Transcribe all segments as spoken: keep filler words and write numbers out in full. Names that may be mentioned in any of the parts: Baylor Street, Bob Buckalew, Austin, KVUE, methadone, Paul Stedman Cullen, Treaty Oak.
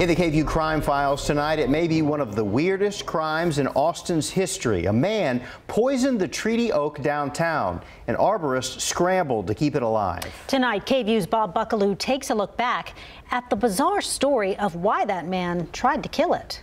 In the K V U E crime files tonight, it may be one of the weirdest crimes in Austin's history. A man poisoned the Treaty Oak downtown. An arborist scrambled to keep it alive. Tonight, K V U E's Bob Buckalew takes a look back at the bizarre story of why that man tried to kill it.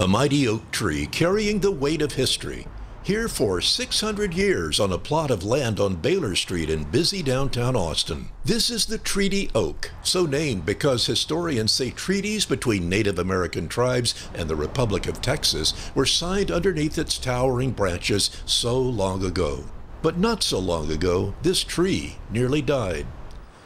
A mighty oak tree carrying the weight of history. Here for six hundred years on a plot of land on Baylor Street in busy downtown Austin. This is the Treaty Oak, so named because historians say treaties between Native American tribes and the Republic of Texas were signed underneath its towering branches so long ago. But not so long ago, this tree nearly died.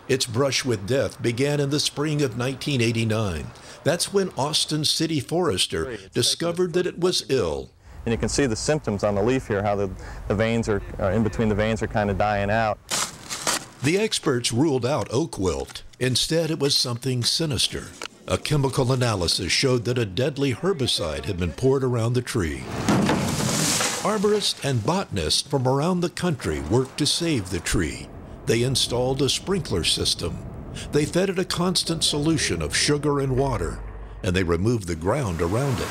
Its brush with death began in the spring of nineteen eighty-nine. That's when Austin City Forester discovered that it was ill. And you can see the symptoms on the leaf here, how the, the veins are, uh, in between the veins are kind of dying out. The experts ruled out oak wilt. Instead, it was something sinister. A chemical analysis showed that a deadly herbicide had been poured around the tree. Arborists and botanists from around the country worked to save the tree. They installed a sprinkler system. They fed it a constant solution of sugar and water, and they removed the ground around it.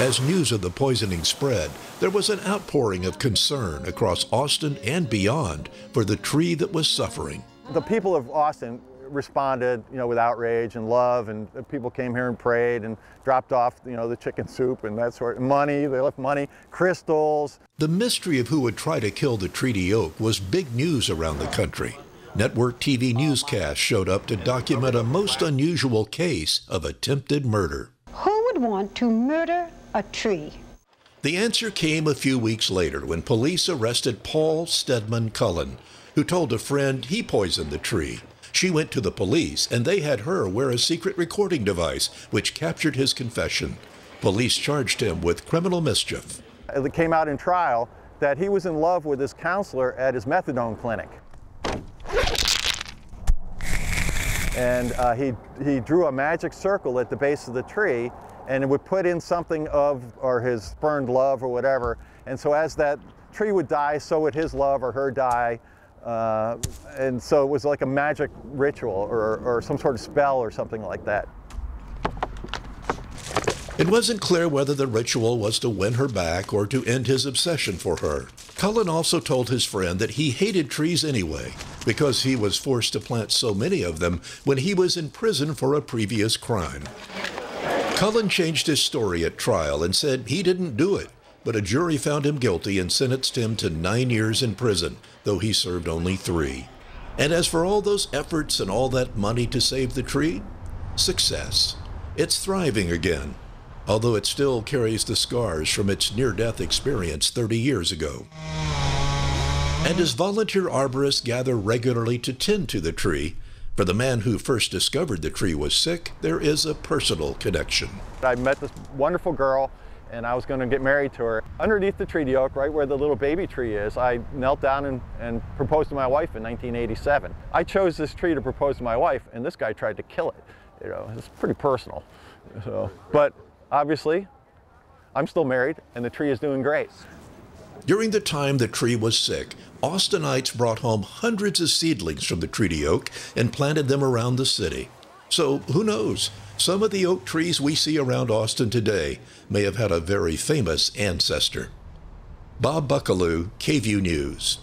As news of the poisoning spread, there was an outpouring of concern across Austin and beyond for the tree that was suffering. The people of Austin responded, you know, with outrage and love, and people came here and prayed and dropped off, you know, the chicken soup and that sort of money. They left money, crystals. The mystery of who would try to kill the Treaty Oak was big news around the country. Network T V newscasts showed up to document a most unusual case of attempted murder. Who would want to murder a tree? The answer came a few weeks later when police arrested Paul Stedman Cullen, who told a friend he poisoned the tree. She went to the police, and they had her wear a secret recording device, which captured his confession. Police charged him with criminal mischief. It came out in trial that he was in love with his counselor at his methadone clinic. And uh, he, he drew a magic circle at the base of the tree, and it would put in something of, or his burned love or whatever. And so as that tree would die, so would his love or her die. Uh, and so it was like a magic ritual or, or some sort of spell or something like that. It wasn't clear whether the ritual was to win her back or to end his obsession for her. Cullen also told his friend that he hated trees anyway, because he was forced to plant so many of them when he was in prison for a previous crime. Cullen changed his story at trial and said he didn't do it, but a jury found him guilty and sentenced him to nine years in prison, though he served only three. And as for all those efforts and all that money to save the tree, success. It's thriving again, although it still carries the scars from its near-death experience thirty years ago. And as volunteer arborists gather regularly to tend to the tree, for the man who first discovered the tree was sick, there is a personal connection. I met this wonderful girl, and I was going to get married to her. Underneath the Treaty Oak, right where the little baby tree is, I knelt down and, and proposed to my wife in nineteen eighty-seven. I chose this tree to propose to my wife, and this guy tried to kill it. You know, it's pretty personal. So, but obviously, I'm still married, and the tree is doing great. During the time the tree was sick, Austinites brought home hundreds of seedlings from the Treaty Oak and planted them around the city. So who knows? Some of the oak trees we see around Austin today may have had a very famous ancestor. Bob Buckalew, K V U E News.